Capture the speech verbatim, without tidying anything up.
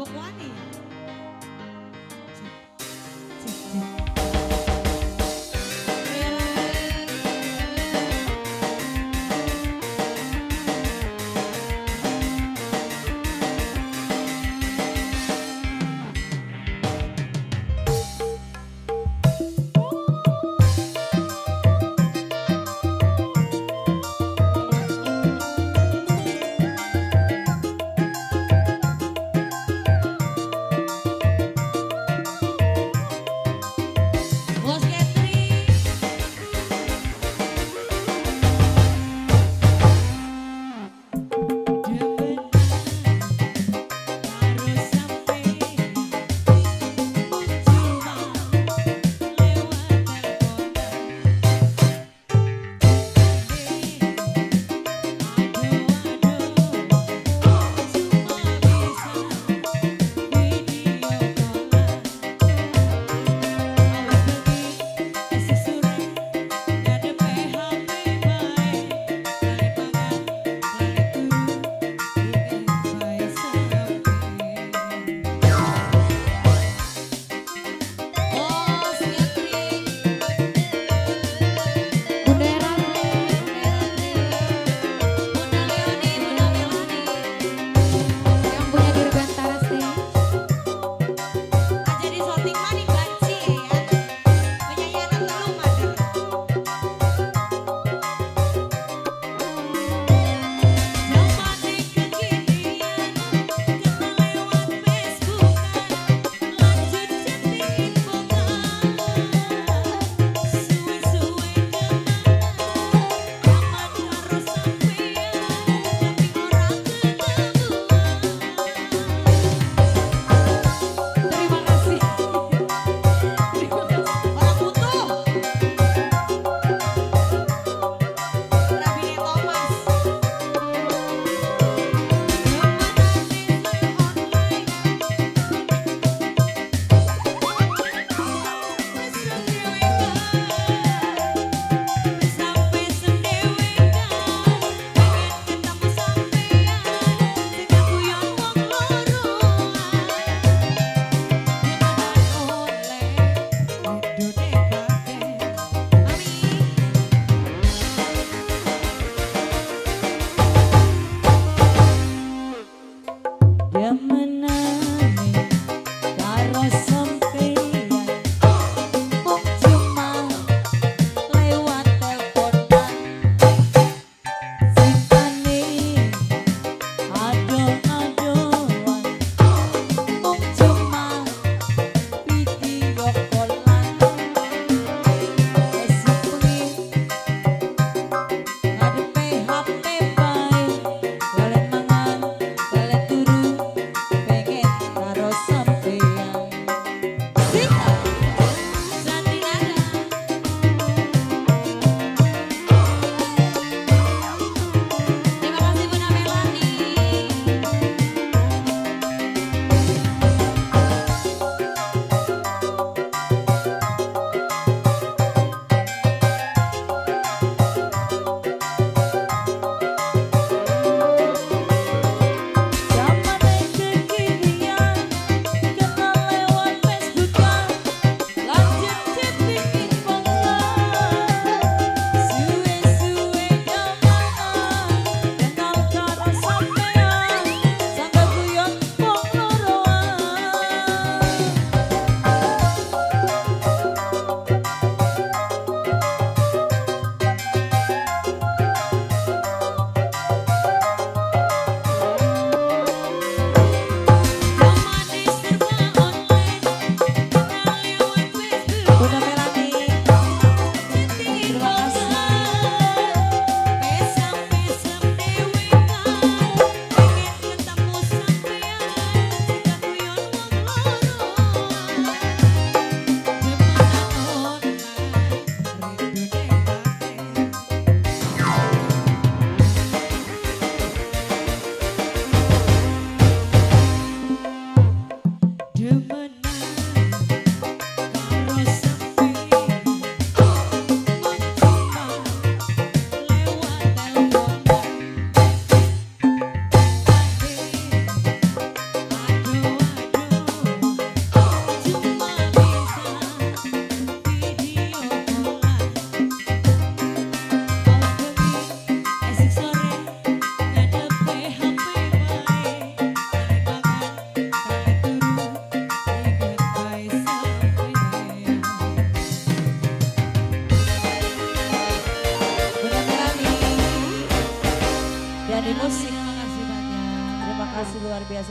Bongwani. musik. Terima kasih banyak. Terima kasih luar biasa.